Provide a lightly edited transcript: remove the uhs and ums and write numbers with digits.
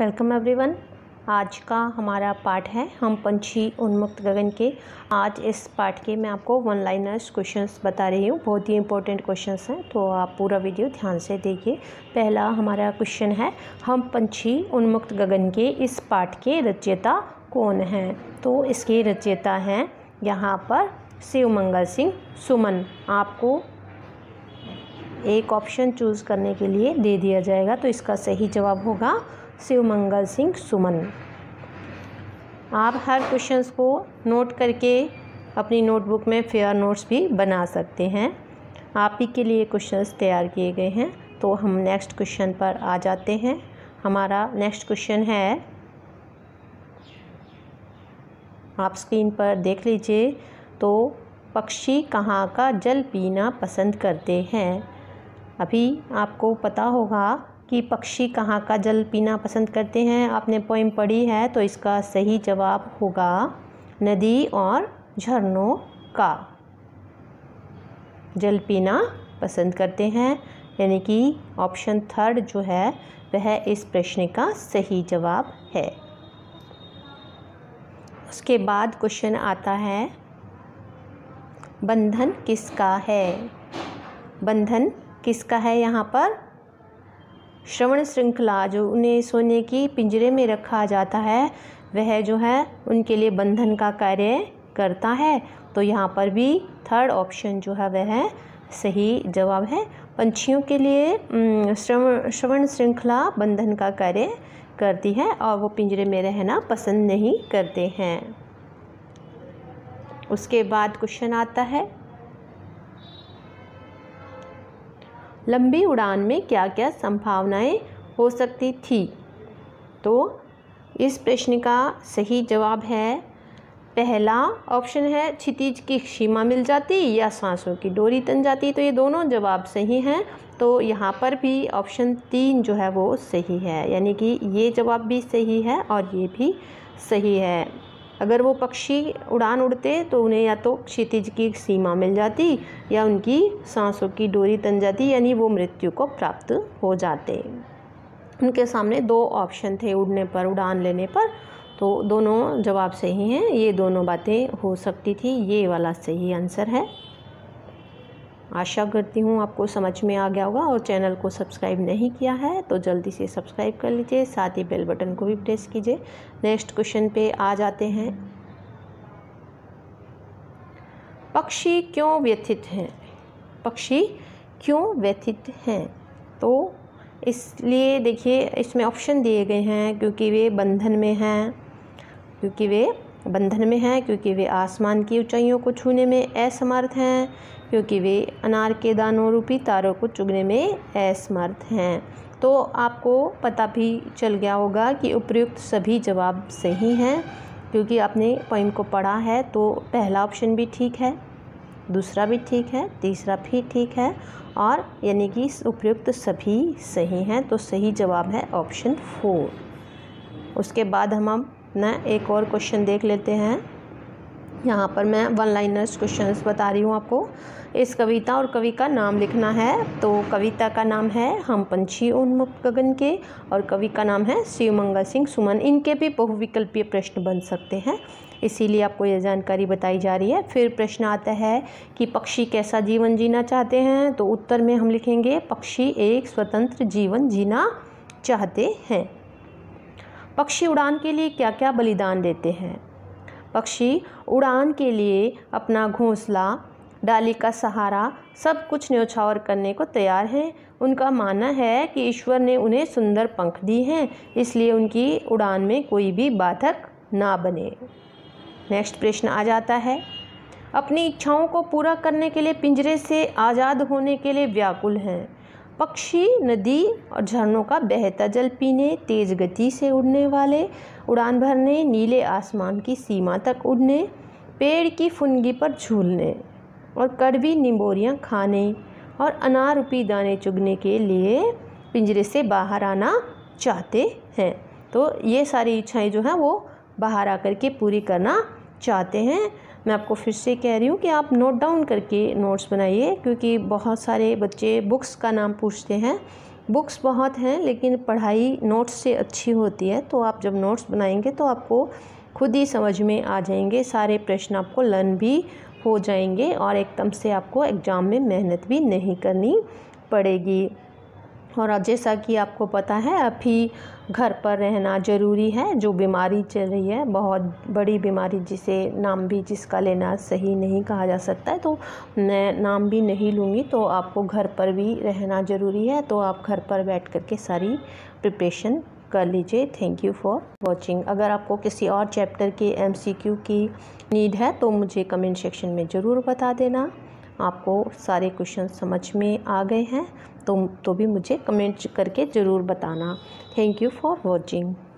Welcome everyone. आज का हमारा पाठ है हम पंछी उन्मुक्त गगन के। आज इस पाठ के मैं आपको वन लाइनर्स क्वेश्चंस बता रही हूँ, बहुत ही इंपॉर्टेंट क्वेश्चंस हैं, तो आप पूरा वीडियो ध्यान से देखिए। पहला हमारा क्वेश्चन है, हम पंछी उन्मुक्त गगन के इस पाठ के रचयिता कौन हैं? तो इसके रचयिता हैं यहाँ पर शिवमंगल सिंह सुमन। आपको एक ऑप्शन चूज़ करने के लिए दे दिया जाएगा, तो इसका सही जवाब होगा शिवमंगल सिंह सुमन। आप हर क्वेश्चंस को नोट करके अपनी नोटबुक में फेयर नोट्स भी बना सकते हैं। आप ही के लिए क्वेश्चंस तैयार किए गए हैं। तो हम नेक्स्ट क्वेश्चन पर आ जाते हैं। हमारा नेक्स्ट क्वेश्चन है, आप स्क्रीन पर देख लीजिए, तो पक्षी कहाँ का जल पीना पसंद करते हैं? अभी आपको पता होगा कि पक्षी कहाँ का जल पीना पसंद करते हैं, आपने पोइम पढ़ी है, तो इसका सही जवाब होगा नदी और झरनों का जल पीना पसंद करते हैं, यानी कि ऑप्शन थर्ड जो है वह इस प्रश्न का सही जवाब है। उसके बाद क्वेश्चन आता है, बंधन किसका है? बंधन किसका है? यहाँ पर श्रवण श्रृंखला, जो उन्हें सोने की पिंजरे में रखा जाता है, वह जो है उनके लिए बंधन का कार्य करता है। तो यहाँ पर भी थर्ड ऑप्शन जो है वह सही जवाब है। पंछियों के लिए श्रवण श्रृंखला बंधन का कार्य करती है और वो पिंजरे में रहना पसंद नहीं करते हैं। उसके बाद क्वेश्चन आता है, लंबी उड़ान में क्या क्या संभावनाएं हो सकती थी? तो इस प्रश्न का सही जवाब है, पहला ऑप्शन है क्षितिज की सीमा मिल जाती या सांसों की डोरी तन जाती। तो ये दोनों जवाब सही हैं। तो यहाँ पर भी ऑप्शन तीन जो है वो सही है, यानी कि ये जवाब भी सही है और ये भी सही है। अगर वो पक्षी उड़ान उड़ते तो उन्हें या तो क्षितिज की सीमा मिल जाती या उनकी सांसों की डोरी तन जाती, यानी वो मृत्यु को प्राप्त हो जाते। उनके सामने दो ऑप्शन थे उड़ने पर, उड़ान लेने पर, तो दोनों जवाब सही हैं। ये दोनों बातें हो सकती थी, ये वाला सही आंसर है। आशा करती हूँ आपको समझ में आ गया होगा, और चैनल को सब्सक्राइब नहीं किया है तो जल्दी से सब्सक्राइब कर लीजिए, साथ ही बेल बटन को भी प्रेस कीजिए। नेक्स्ट क्वेश्चन पे आ जाते हैं, पक्षी क्यों व्यथित हैं? पक्षी क्यों व्यथित हैं? तो इसलिए देखिए, इसमें ऑप्शन दिए गए हैं क्योंकि वे बंधन में हैं, क्योंकि वे आसमान की ऊंचाइयों को छूने में असमर्थ हैं, क्योंकि वे अनार के दानों रूपी तारों को चुगने में असमर्थ हैं। तो आपको पता भी चल गया होगा कि उपयुक्त सभी जवाब सही हैं, क्योंकि आपने पॉइंट को पढ़ा है। तो पहला ऑप्शन भी ठीक है, दूसरा भी ठीक है, तीसरा भी ठीक है, और यानी कि उपयुक्त सभी सही हैं। तो सही जवाब है ऑप्शन फोर। उसके बाद हम अपना एक और क्वेश्चन देख लेते हैं। यहाँ पर मैं वन लाइनर्स क्वेश्चंस बता रही हूँ आपको। इस कविता और कवि का नाम लिखना है। तो कविता का नाम है हम पंछी उन्मुक्त गगन के, और कवि का नाम है शिवमंगल सिंह सुमन। इनके भी बहुविकल्पीय प्रश्न बन सकते हैं, इसीलिए आपको यह जानकारी बताई जा रही है। फिर प्रश्न आता है कि पक्षी कैसा जीवन जीना चाहते हैं? तो उत्तर में हम लिखेंगे, पक्षी एक स्वतंत्र जीवन जीना चाहते हैं। पक्षी उड़ान के लिए क्या क्या बलिदान देते हैं? पक्षी उड़ान के लिए अपना घोंसला, डाली का सहारा, सब कुछ न्योछावर करने को तैयार हैं। उनका मानना है कि ईश्वर ने उन्हें सुंदर पंख दी हैं, इसलिए उनकी उड़ान में कोई भी बाधक ना बने। नेक्स्ट प्रश्न आ जाता है, अपनी इच्छाओं को पूरा करने के लिए पिंजरे से आज़ाद होने के लिए व्याकुल हैं। पक्षी नदी और झरनों का बहता जल पीने, तेज़ गति से उड़ने वाले उड़ान भरने, नीले आसमान की सीमा तक उड़ने, पेड़ की फुनगी पर झूलने और कड़वी निम्बोरियाँ खाने और अनार रूपी दाने चुगने के लिए पिंजरे से बाहर आना चाहते हैं। तो ये सारी इच्छाएं जो हैं वो बाहर आकर के पूरी करना चाहते हैं। मैं आपको फिर से कह रही हूँ कि आप नोट डाउन करके नोट्स बनाइए, क्योंकि बहुत सारे बच्चे बुक्स का नाम पूछते हैं, बुक्स बहुत हैं लेकिन पढ़ाई नोट्स से अच्छी होती है। तो आप जब नोट्स बनाएंगे तो आपको खुद ही समझ में आ जाएंगे, सारे प्रश्न आपको लर्न भी हो जाएंगे और एकदम से आपको एग्ज़ाम में मेहनत भी नहीं करनी पड़ेगी। और जैसा कि आपको पता है अभी घर पर रहना ज़रूरी है। जो बीमारी चल रही है, बहुत बड़ी बीमारी, जिसे नाम भी जिसका लेना सही नहीं कहा जा सकता है, तो मैं नाम भी नहीं लूँगी। तो आपको घर पर भी रहना ज़रूरी है, तो आप घर पर बैठ कर के सारी प्रिपरेशन कर लीजिए। Thank you for watching. अगर आपको किसी और चैप्टर के MCQ की नीड है तो मुझे कमेंट सेक्शन में ज़रूर बता देना। आपको सारे क्वेश्चन समझ में आ गए हैं तो भी मुझे कमेंट करके ज़रूर बताना। Thank you for watching.